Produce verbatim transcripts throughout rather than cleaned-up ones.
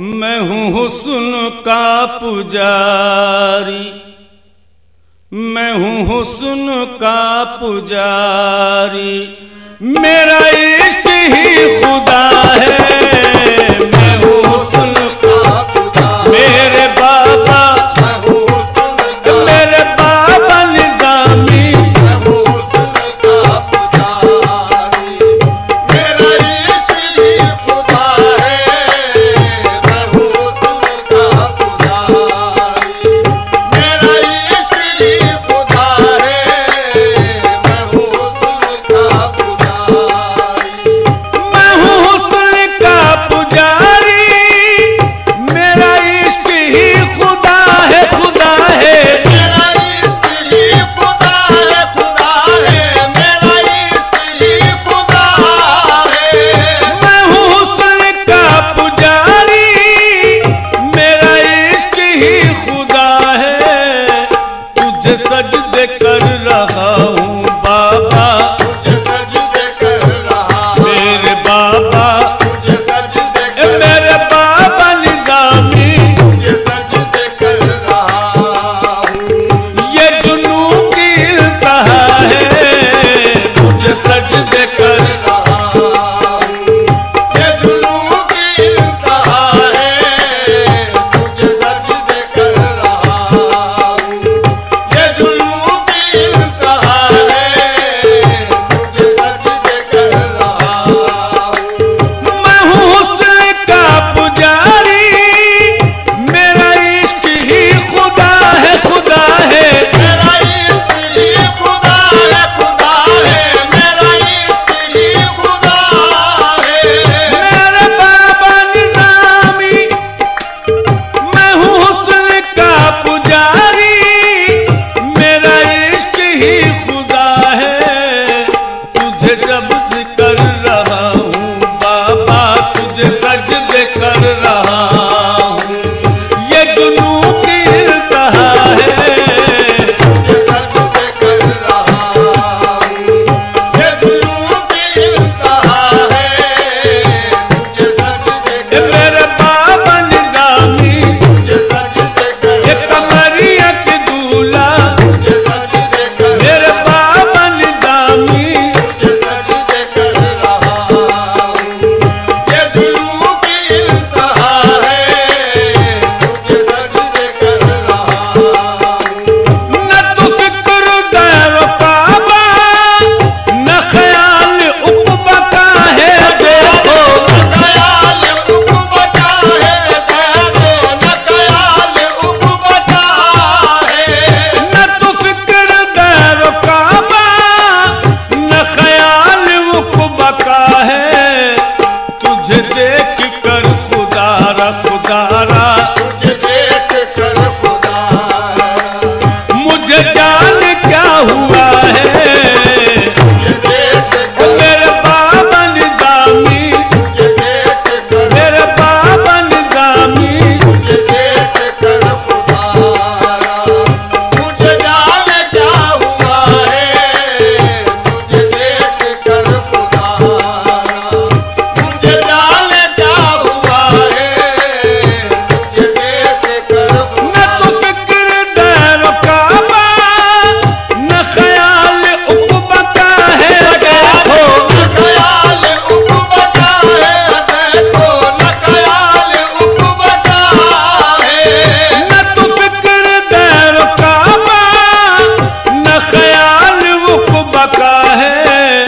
मैं हूँ हुस्न का पुजारी, मैं हूँ हुस्न का पुजारी, मेरा इश्क ही खुदा है। मैं हूँ हुस्न का पुजारी, मेरे बाबा मेरे बाबा निजामी, मैं हूँ हुस्न का पुजारी, मेरा इश्क ही खुदा है। मैं हूँ हुस्न का पुजारी, मेरा इश्क ही खुदा है। मैं हूँ हुस्न का पुजारी, मैं हूँ हुस्न का पुजारी, मेरा इश्क ही खुदा है, खुदा है, मेरा इश्क ही खुदा है, खुदा है, मेरा इश्क ही खुदा है। मैं हूँ हुस्न का पुजारी, मेरा इश्क ही खुदा है। तुझे सजदे कर रहा हूँ बाबा, तुझे सजदे कर रहा हूँ मेरे बाबा, तुझे सजदे ए कर रहा मेरे बाबा निजामी। हूँ, तुझे सजदे कर रहा हूँ, ये जुनून की इंतहा है, तुझे सजदे कर रहा हूँ, ये जुनून की इंतहा है, तुझे सजदे कर रहा हूँ, ये जुनून की इंतहा है, तुझे सजदे कर रहा हूँ। मैं हूँ हुस्न का पुजारी, मेरा इश्क ही खुदा है, खुदा है, मेरा इश्क ही खुदा है, खुदा है, मेरा इश्क ही खुदा है। मेरे बाबा निजामी। मैं हूँ हुस्न का पुजारी, मेरा इश्क ही खुदा है। तुझे जब्त कर रहा हूँ बाबा, तुझे सजदे कर रहा हूँ, ये जुनून की इंतहा है, तुझे सजदे कर रहा हूँ, ये जुनून की इंतहा है, तुझे सजदे ए कर मेरे बाबा निजामी। तुझे सजदे कर ये कमरिया के दूल्हा, तुझे सजदे कर मेरे बाबा निजामी। तुझे सजदे कर रहा हूँ, ये जुनून की इंतहा है, तुझे सजदे कर रहा हूँ। न तो फिक्र दैव काबा, न ख्याल उक़बा का है देखो, ख्याल उक़बा है देखो, न ख्याल उक़बा है, न तो फिक्र दैव काबा, न ख्याल उक़बा का है।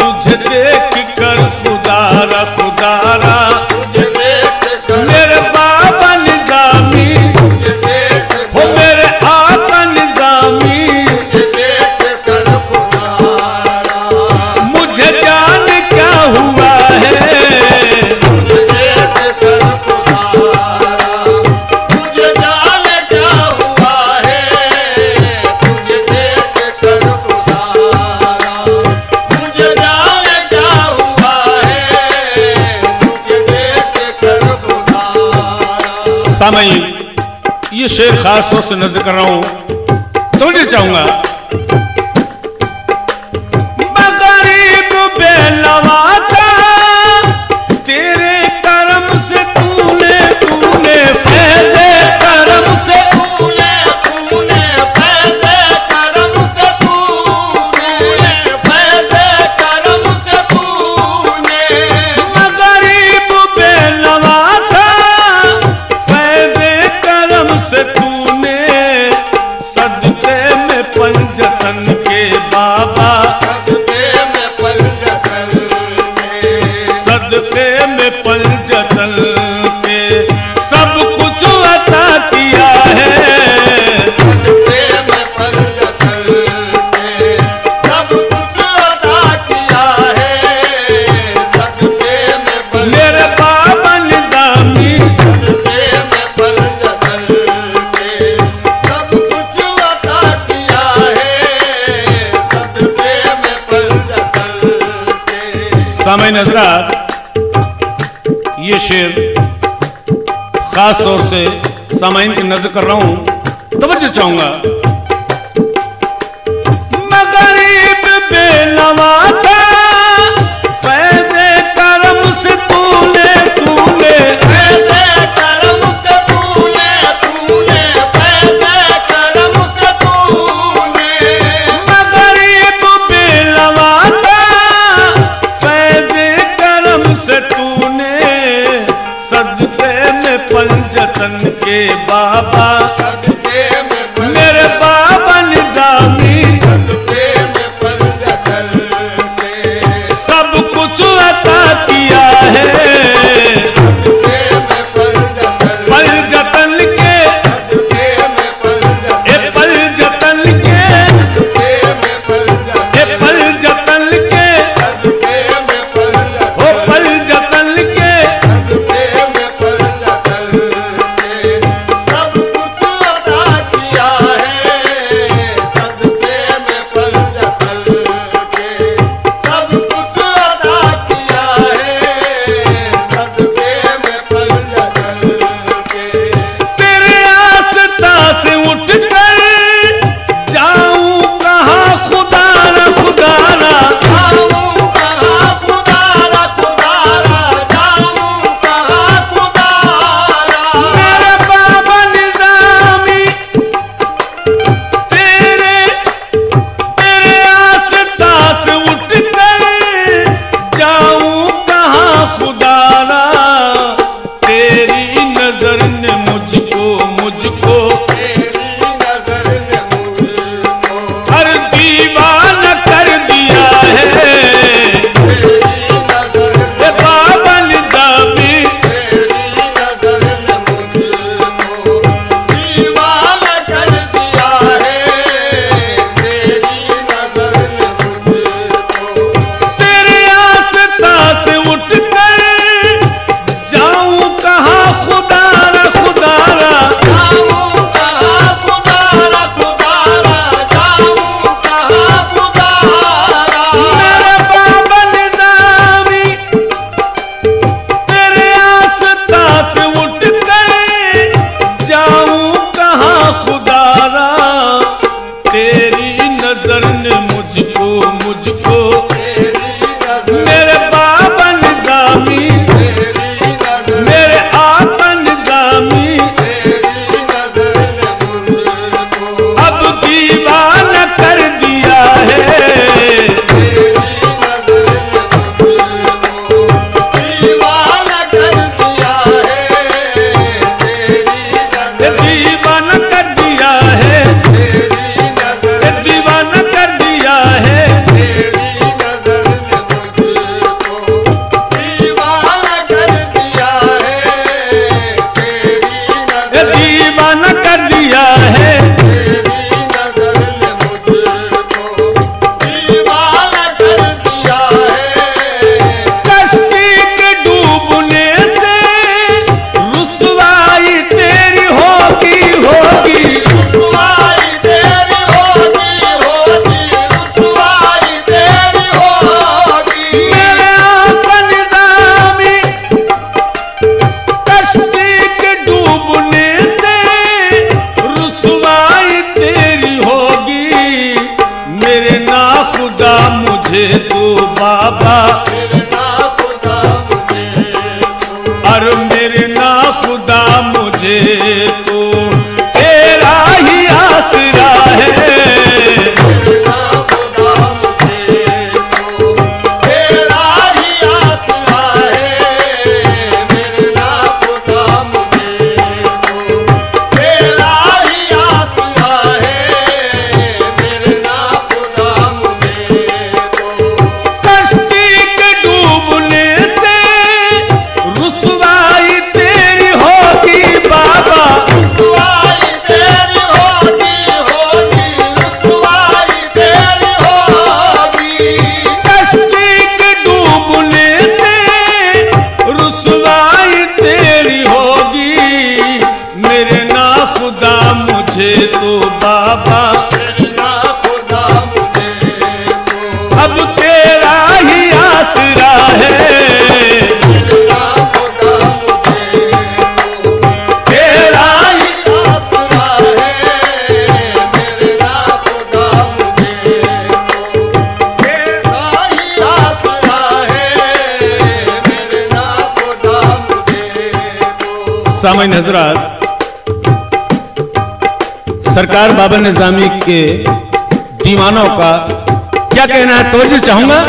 तुझे देख कर खुदारा खुदारा, तुझे देख कर खुदा मुझे जान क्या हुआ है, तुझे देख कर, मेरे बाबा निजामी, तुझे देख कर, मेरे बाबा निजामी। तुझे देख कर खुदा मुझे जान क्या हुआ है, तुझे देख कर खुदा मुझे जान क्या हुआ है, तुझे देख कर न खुदा तो फिक्र दैव काबा, न ख्याल उक़बा का है देखो, न ख्याल उक़बा है देखो, न ख्याल उक़बा है, न तो फिक्र दैव काबा, न ख्याल उक़बा का है। तुझे देख कर खुदारा खुदारा, तुझे देख कर, मेरे बाबा निजामी, तुझे देख हो कर, मेरे आका निजामी, तुझे देख कर खुदा मुझे जान क्या हुआ है, मुझे देख कर खुदा मुझे जान क्या हुआ है, तुझे देख कर खुदा मुझे जान क्या हुआ है, तुझे देख कर खुदा। सामईन, ये शेर खास तौर से नजर कर रहा हूं, समझना चाहूंगा। मैं गरीब बेनवाता, तेरे करम से तूने खास तौर से सामाइन की नज़र कर रहा हूं, तवज्जो चाहूंगा। मगरिब बेनवा था फैज़े करम से तूने तूने फैज़े करम से तूने तूने फैज़े करम से तूने मगरिब बेनवा था फैज़े करम से तूने सदके में पंजतन के बाबा मेरे बाबा निजामी सब कुछ अता किया है पंजतन के ए पंजतन के ए पंजतन के ओ पंजतन के सामईन हजरात, सरकार बाबा निजामी के दीवानों का क्या कहना है तवज्जो चाहूंगा।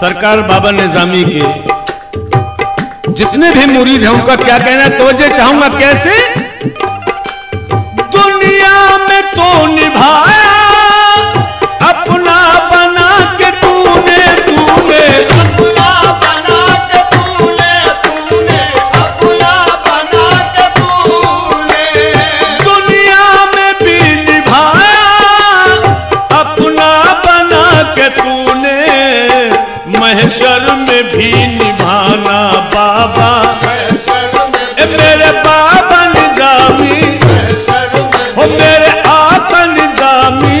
सरकार बाबा निजामी के जितने भी मुरीद हैं उनका क्या कहना है तवज्जो चाहूंगा। कैसे दुनिया में तो निभाया अपना बना के तूने तूने अपना बना के तूने तूने अपना बना के तूने दुनिया में भी निभाया अपना बना के तूने महशर में भी निभाना बाबा। ए मेरे बाबा निजामी हो मेरे आका निजामी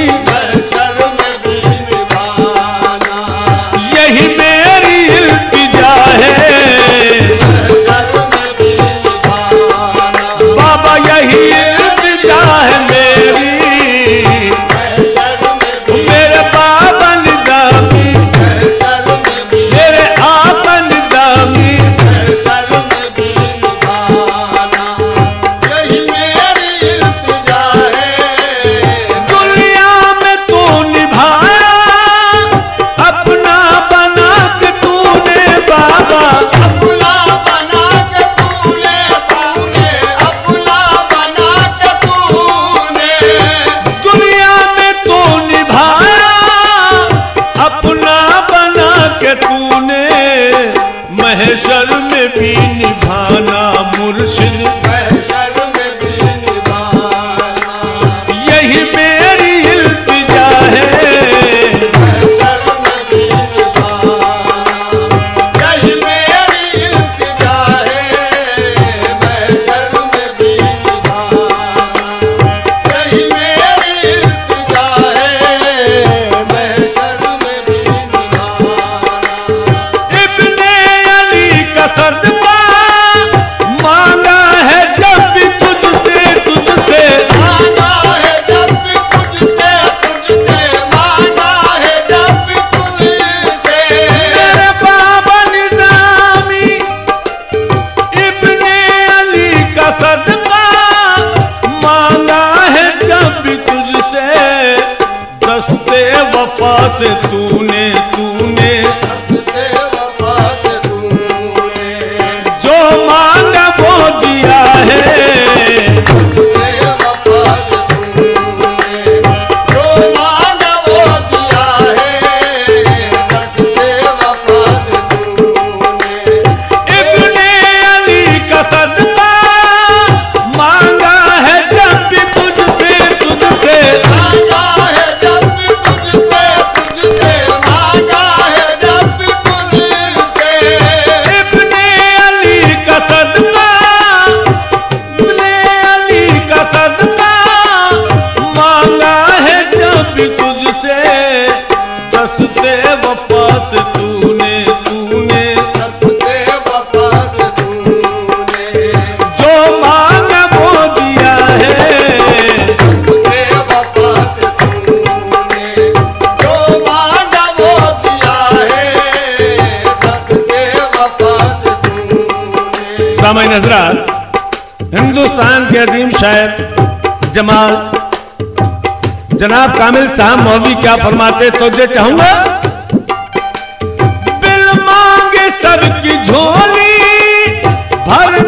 यही मेरी इल्तिजा है बाबा, यही इल्तिजा है मेरी। तूने तूने जो मांगा वो दिया है जो मांगा वो दिया है इब्ने अली का सदका मांगा है जब भी तुझसे तुझसे मांगा है जब भी तुझसे दस्ते वफास तूने तूने दस्ते वफास तूने जो मांगा वो दिया है दस्ते वफास तूने जो मांगा वो दिया है दस्ते वफास तूने। सामईन हज़रात, हिंदुस्तान के अजीम शायर जमाल जनाब कामिल साहब मौलवी क्या फरमाते, तो ये चाहूंगा बिल मांगे सबकी झोली भर